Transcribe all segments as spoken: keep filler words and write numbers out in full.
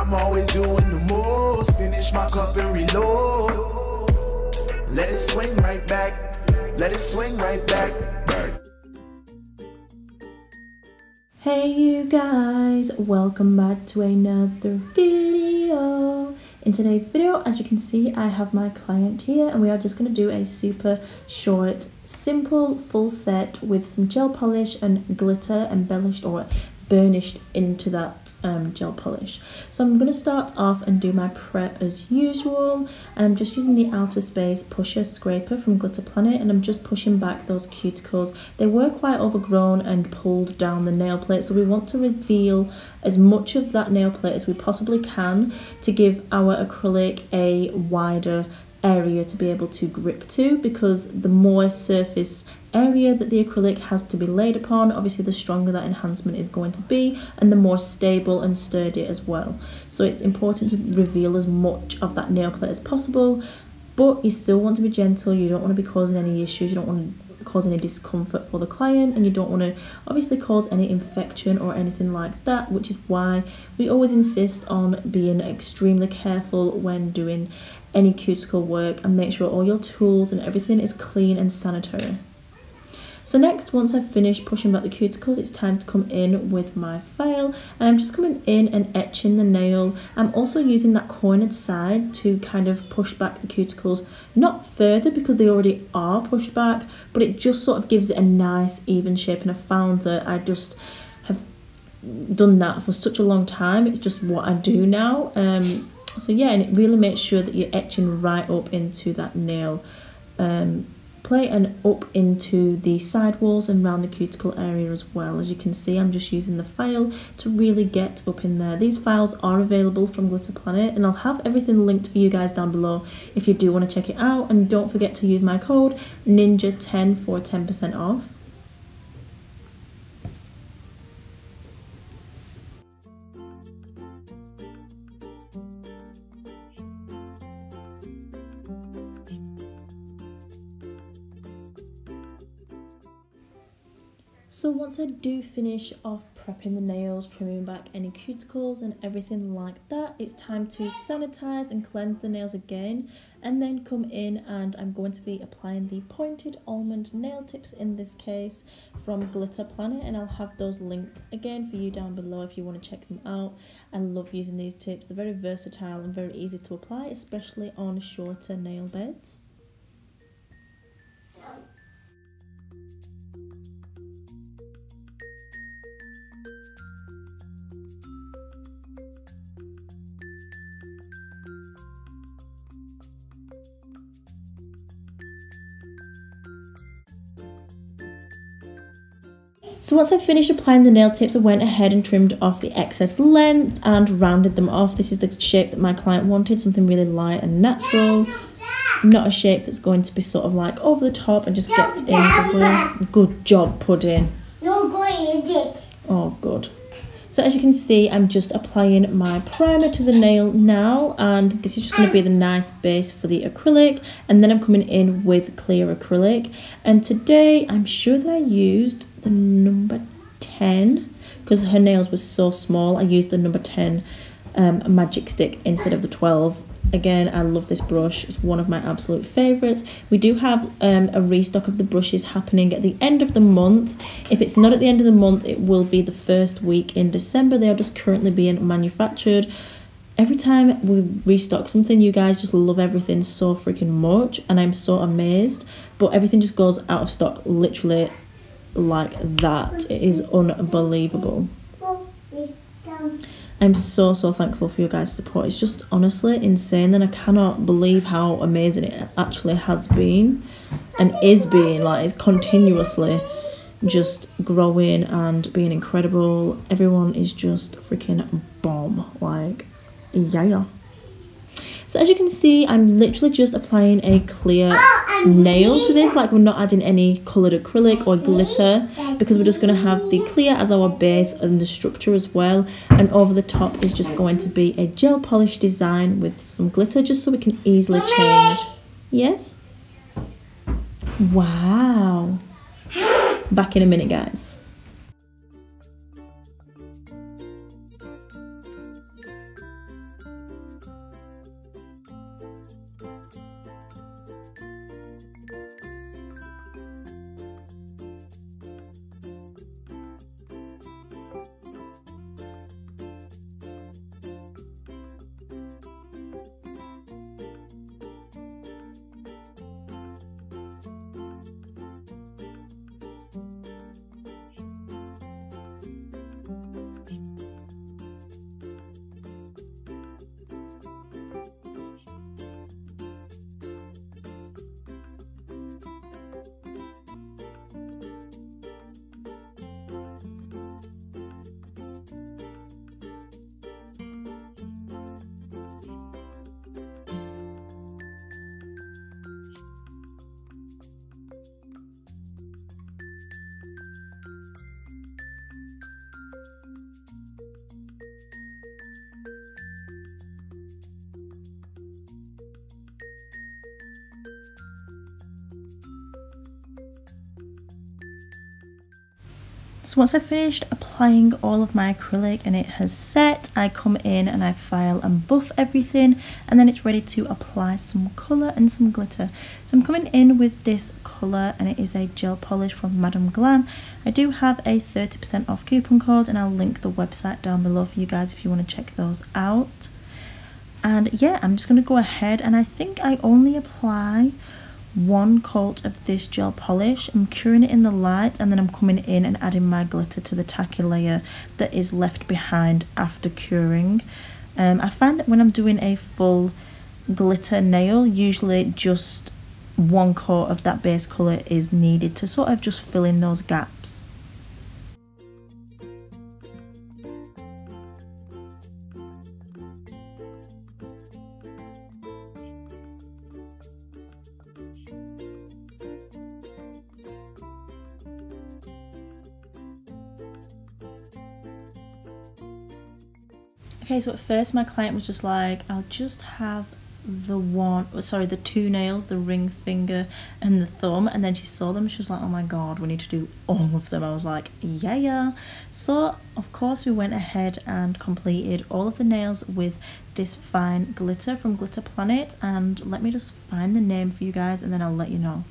I'm always doing the most. Finish my cup and reload. Let it swing right back. Let it swing right back. Hey you guys, welcome back to another video. In today's video, as you can see, I have my client here and we are just going to do a super short, simple full set with some gel polish and glitter embellished or burnished into that um, gel polish. So I'm going to start off and do my prep as usual. I'm just using the Outer Space Pusher Scraper from Glitter Planet and I'm just pushing back those cuticles. They were quite overgrown and pulled down the nail plate, so we want to reveal as much of that nail plate as we possibly can to give our acrylic a wider area to be able to grip to, because the more surface area that the acrylic has to be laid upon, obviously the stronger that enhancement is going to be and the more stable and sturdy as well. So it's important to reveal as much of that nail plate as possible, but you still want to be gentle. You don't want to be causing any issues, you don't want to cause any discomfort for the client, and you don't want to obviously cause any infection or anything like that, which is why we always insist on being extremely careful when doing any cuticle work, and make sure all your tools and everything is clean and sanitary. So next, once I've finished pushing back the cuticles, it's time to come in with my file, and I'm just coming in and etching the nail. I'm also using that cornered side to kind of push back the cuticles, not further because they already are pushed back, but it just sort of gives it a nice even shape, and I found that I just have done that for such a long time, it's just what I do now. Um, so yeah, and it really makes sure that you're etching right up into that nail um, plate and up into the side walls and round the cuticle area as well. As you can see, I'm just using the file to really get up in there. These files are available from Glitter Planet and I'll have everything linked for you guys down below if you do want to check it out, and don't forget to use my code ninja ten for ten percent off. So once I do finish off prepping the nails, trimming back any cuticles and everything like that, it's time to sanitize and cleanse the nails again, and then come in and I'm going to be applying the pointed almond nail tips in this case from Glitter Planet, and I'll have those linked again for you down below if you want to check them out. I love using these tips, they're very versatile and very easy to apply, especially on shorter nail beds. So once I finished applying the nail tips, I went ahead and trimmed off the excess length and rounded them off. This is the shape that my client wanted, something really light and natural, not a shape that's going to be sort of like over the top and just get in the way. Good job, pudding. No, good. Oh, good. So as you can see, I'm just applying my primer to the nail now, and this is just going to be the nice base for the acrylic, and then I'm coming in with clear acrylic, and today I'm sure that I used the number ten because her nails were so small. I used the number ten um, magic stick instead of the twelve. Again, I love this brush, it's one of my absolute favourites. We do have um, a restock of the brushes happening at the end of the month. If it's not at the end of the month, it will be the first week in December. They are just currently being manufactured. Every time we restock something, you guys just love everything so freaking much and I'm so amazed, but everything just goes out of stock literally like that. It is unbelievable. I'm so so thankful for your guys' support. It's just honestly insane and I cannot believe how amazing it actually has been and is being. Like, it's continuously just growing and being incredible. Everyone is just freaking bomb, like yeah. So as you can see, I'm literally just applying a clear nail to this. Like, we're not adding any coloured acrylic or glitter because we're just going to have the clear as our base and the structure as well. And over the top is just going to be a gel polish design with some glitter, just so we can easily change. Yes? Wow. Back in a minute, guys. So once I've finished applying all of my acrylic and it has set, I come in and I file and buff everything, and then it's ready to apply some colour and some glitter. So I'm coming in with this colour, and it is a gel polish from Madame Glam. I do have a thirty percent off coupon code, and I'll link the website down below for you guys if you want to check those out. And yeah, I'm just going to go ahead, and I think I only apply one coat of this gel polish. I'm curing it in the light, and then I'm coming in and adding my glitter to the tacky layer that is left behind after curing. um, I find that when I'm doing a full glitter nail, usually just one coat of that base colour is needed to sort of just fill in those gaps. Okay, so at first my client was just like, I'll just have the one, sorry, the two nails, the ring finger and the thumb. And then she saw them, she was like, oh my God, we need to do all of them. I was like, yeah, yeah. So of course we went ahead and completed all of the nails with this fine glitter from Glitter Planet. And let me just find the name for you guys and then I'll let you know.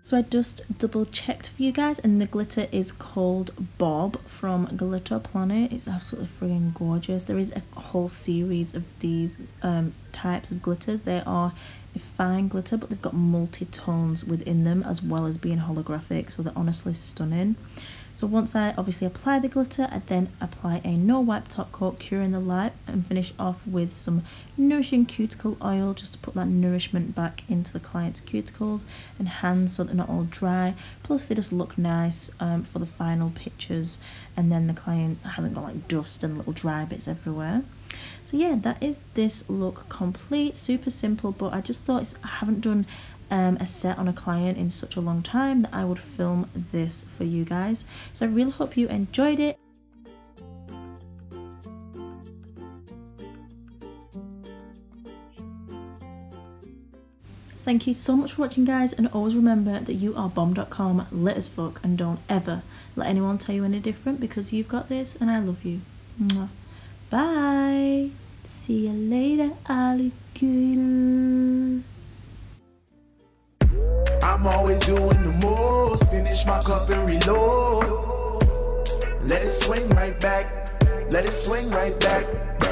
So I just double checked for you guys, and the glitter is called Bob from Glitter Planet. It's absolutely friggin' gorgeous. There is a whole series of these um, types of glitters. They are a fine glitter, but they've got multi-tones within them as well as being holographic, so they're honestly stunning. So once I obviously apply the glitter, I then apply a no-wipe top coat, cure in the light, and finish off with some nourishing cuticle oil just to put that nourishment back into the client's cuticles and hands so they're not all dry. Plus they just look nice um, for the final pictures, and then the client hasn't got like dust and little dry bits everywhere. So yeah, that is this look complete. Super simple, but I just thought it's, I haven't done Um, a set on a client in such a long time that I would film this for you guys. So I really hope you enjoyed it. Thank you so much for watching, guys, and always remember that you are bomb dot com, lit as fuck, and don't ever let anyone tell you any different, because you've got this and I love you. Mwah. Bye. See you later, alligator. I'm always doing the most, finish my cup and reload. Let it swing right back, let it swing right back.